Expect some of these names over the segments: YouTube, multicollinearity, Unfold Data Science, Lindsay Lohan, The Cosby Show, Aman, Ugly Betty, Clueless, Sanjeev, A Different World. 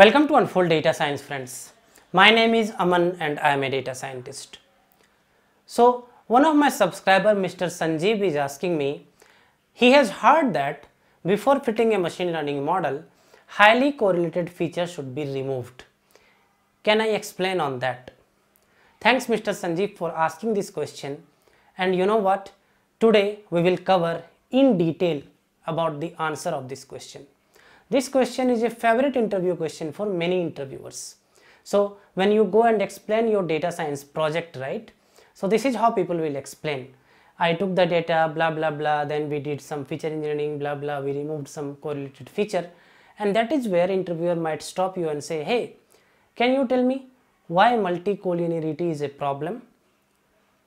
Welcome to Unfold Data Science, friends. My name is Aman and I am a data scientist. So one of my subscribers, Mr. Sanjeev, is asking me, he has heard that before fitting a machine learning model, highly correlated features should be removed. Can I explain on that? Thanks Mr. Sanjeev for asking this question, and you know what, today we will cover in detail about the answer of this question. This question is a favorite interview question for many interviewers. So when you go and explain your data science project, right? So this is how people will explain. I took the data, blah, blah, blah. Then we did some feature engineering, blah, blah. We removed some correlated feature. And that is where interviewer might stop you and say, hey, can you tell me why multicollinearity is a problem?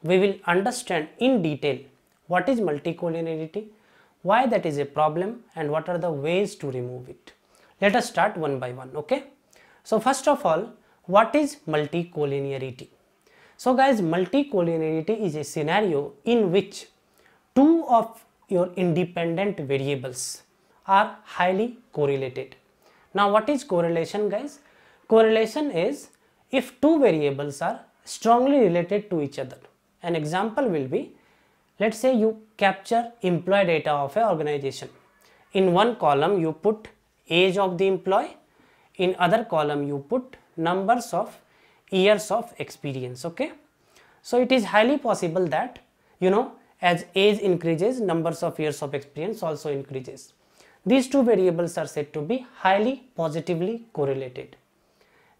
We will understand in detail what is multicollinearity, why that is a problem, and what are the ways to remove it. Let us start one by one, okay? So first of all, what is multicollinearity? So guys, multicollinearity is a scenario in which two of your independent variables are highly correlated. Now what is correlation, guys? Correlation is if two variables are strongly related to each other. An example will be, let's say you capture employee data of an organization. In one column you put age of the employee, in other column you put numbers of years of experience, okay? So it is highly possible that, you know, as age increases, numbers of years of experience also increases. These two variables are said to be highly positively correlated.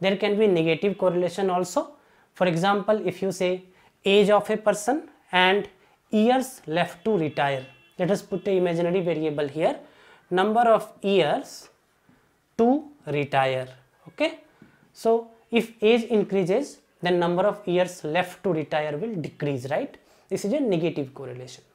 There can be negative correlation also. For example, if you say age of a person and years left to retire, let us put an imaginary variable here, number of years to retire, okay? So if age increases, then number of years left to retire will decrease, right? This is a negative correlation.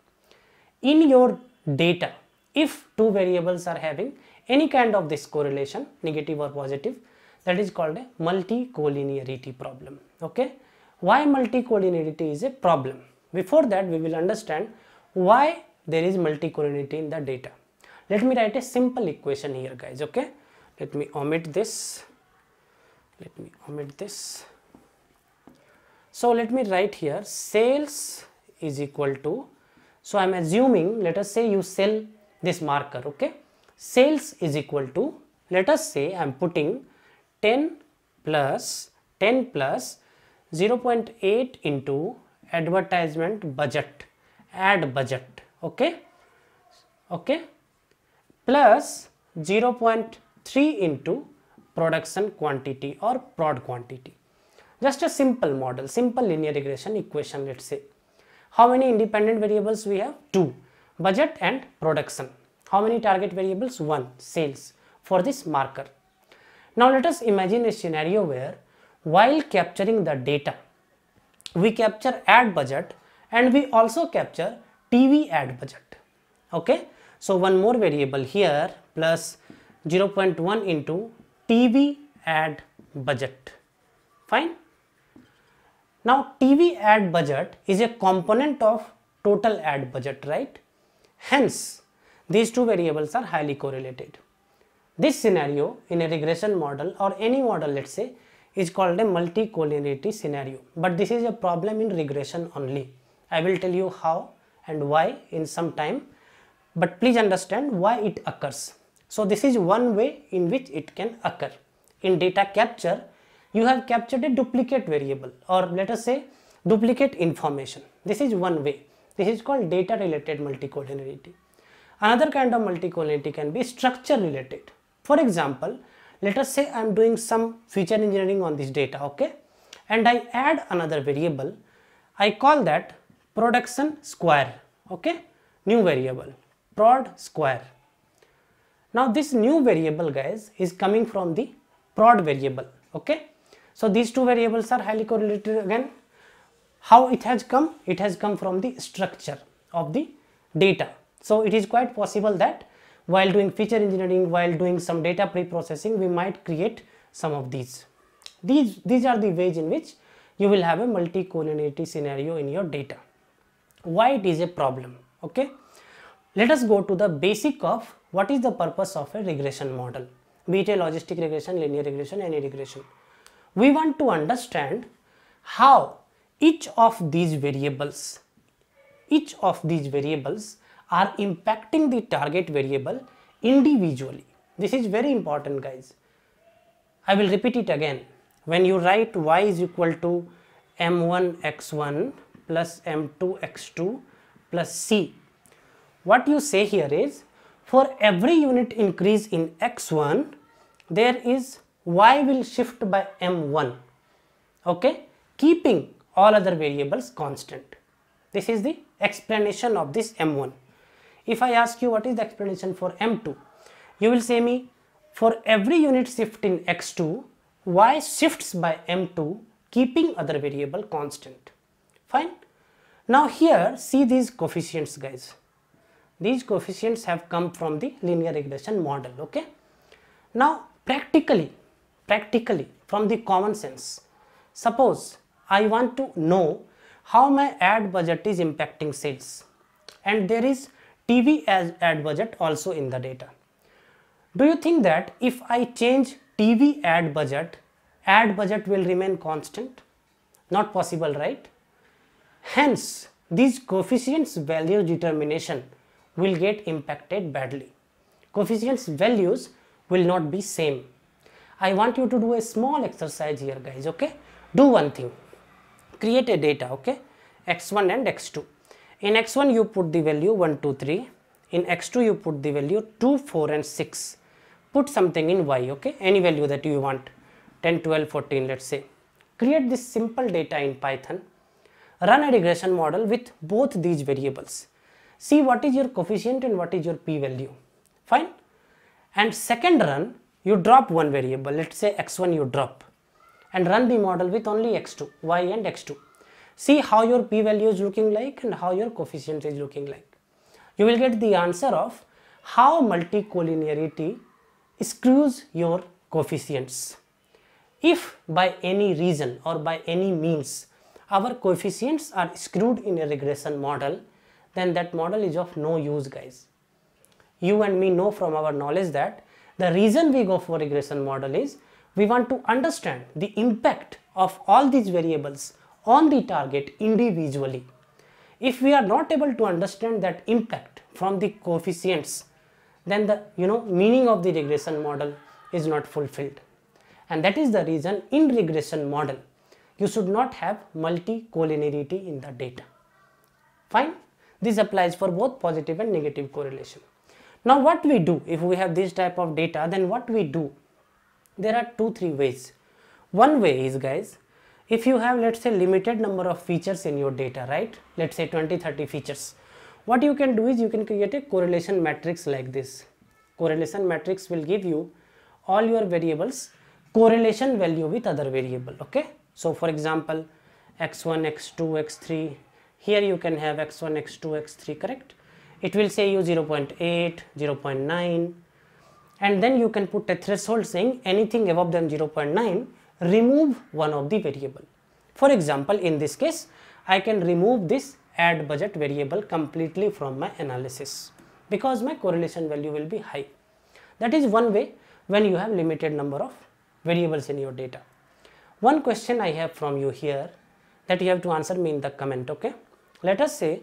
In your data, if two variables are having any kind of this correlation, negative or positive, that is called a multicollinearity problem, okay? Why multicollinearity is a problem? Before that, we will understand why there is multicollinearity in the data. Let me write a simple equation here, guys, okay? Let me omit this. So let me write here, sales is equal to, so I am assuming, let us say you sell this marker, okay? Sales is equal to, let us say I am putting 10 plus 0.8 into advertisement budget, ad budget, okay, plus 0.3 into production quantity or prod quantity. Just a simple model, simple linear regression equation, let's say. How many independent variables we have? Two, budget and production. How many target variables? One, sales, for this marker. Now let us imagine a scenario where while capturing the data, we capture ad budget and we also capture TV ad budget, okay? So one more variable here, plus 0.1 into TV ad budget, fine. Now TV ad budget is a component of total ad budget, right? Hence these two variables are highly correlated. This scenario in a regression model or any model, let's say, is called a multicollinearity scenario, but this is a problem in regression only. I will tell you how and why in some time, but please understand why it occurs. So this is one way in which it can occur. In data capture, you have captured a duplicate variable, or let us say duplicate information. This is one way. This is called data related multicollinearity. Another kind of multicollinearity can be structure related. For example, let us say I am doing some feature engineering on this data, okay? And I add another variable. I call that production square, okay? New variable, prod square. Now this new variable, guys, is coming from the prod variable, okay? So these two variables are highly correlated again. How it has come? It has come from the structure of the data. So it is quite possible that while doing feature engineering, while doing some data pre-processing, we might create some of these. These are the ways in which you will have a multicollinearity scenario in your data. Why it is a problem, okay? Let us go to the basic of what is the purpose of a regression model. be it a logistic regression, linear regression, any regression. We want to understand how each of these variables are impacting the target variable individually. This is very important, guys. I will repeat it again. When you write y is equal to m1x1 plus m2x2 plus c, what you say here is, for every unit increase in x1, there is y will shift by m1, okay, keeping all other variables constant. This is the explanation of this m1. If I ask you what is the explanation for m2, you will say me, for every unit shift in x2, y shifts by m2, keeping other variable constant. Fine. Now here, see these coefficients, guys. These coefficients have come from the linear regression model, okay. Now practically from the common sense, suppose I want to know how my ad budget is impacting sales, and there is TV as ad budget also in the data. Do you think that if I change TV ad budget will remain constant? Not possible, right? Hence, these coefficients value determination will get impacted badly. Coefficients values will not be same. I want you to do a small exercise here, guys, okay? Do one thing. Create a data, okay, x1 and x2. In x1 you put the value 1, 2, 3. In x2 you put the value 2, 4 and 6. Put something in y, okay, any value that you want, 10, 12, 14, let's say. Create this simple data in Python. Run a regression model with both these variables. See what is your coefficient and what is your p-value. Fine. And second run, you drop one variable, let's say x1 you drop, and run the model with only x2, y and x2. See how your p-value is looking like and how your coefficient is looking like. You will get the answer of how multicollinearity screws your coefficients. If by any reason or by any means our coefficients are screwed in a regression model, then that model is of no use, guys. You and me know from our knowledge that the reason we go for regression model is we want to understand the impact of all these variables on the target individually. If we are not able to understand that impact from the coefficients, then the meaning of the regression model is not fulfilled. And that is the reason in regression model you should not have multicollinearity in the data. Fine. This applies for both positive and negative correlation. Now what we do if we have this type of data, then what we do? There are 2-3 ways. One way is, guys, if you have, let's say, limited number of features in your data, right? Let's say 20-30 features. What you can do is you can create a correlation matrix like this. Correlation matrix will give you all your variables correlation value with other variable, okay? So for example, x1, x2, x3, here you can have x1, x2, x3, correct? It will say you 0.8, 0.9. And then you can put a threshold saying anything above than 0.9, remove one of the variable. For example, in this case, I can remove this ad budget variable completely from my analysis because my correlation value will be high. That is one way when you have limited number of variables in your data. One question I have from you here that you have to answer me in the comment, okay? Let us say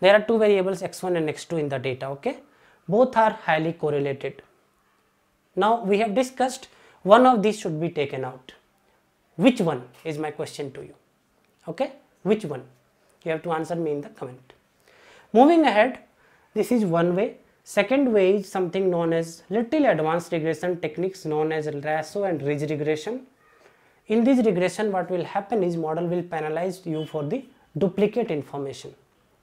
there are two variables x1 and x2 in the data, okay? Both are highly correlated. Now we have discussed one of these should be taken out. Which one is my question to you? Okay, which one? You have to answer me in the comment. Moving ahead, this is one way. Second way is something known as little advanced regression techniques known as lasso and ridge regression. In this regression, what will happen is model will penalize you for the duplicate information,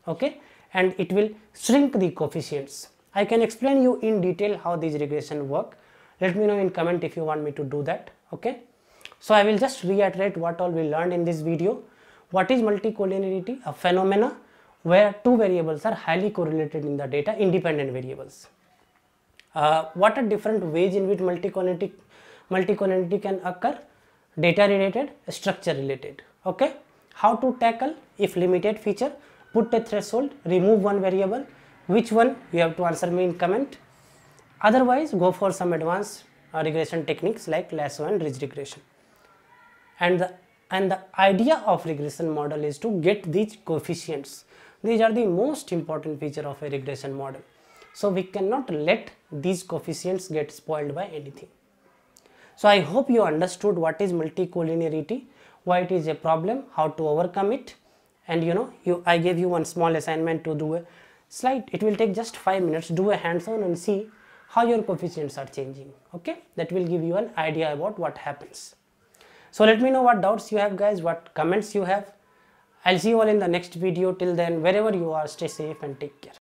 okay, and it will shrink the coefficients. I can explain you in detail how these regression work. Let me know in comment if you want me to do that, okay? So I will just reiterate what all we learned in this video. What is multicollinearity? A phenomena where two variables are highly correlated in the data, independent variables. What are different ways in which multicollinearity can occur? Data related, structure related, okay? How to tackle? If limited feature, put a threshold, remove one variable. Which one? You have to answer me in comment. Otherwise, go for some advanced regression techniques like lasso and ridge regression. And the idea of regression model is to get these coefficients. These are the most important feature of a regression model. So we cannot let these coefficients get spoiled by anything. So I hope you understood what is multicollinearity, why it is a problem, how to overcome it. And you know, I gave you one small assignment to do a slide. It will take just 5 minutes. Do a hands-on and see how your coefficients are changing. Okay, that will give you an idea about what happens. So let me know what doubts you have, guys, what comments you have. I'll see you all in the next video. Till then, wherever you are, stay safe and take care.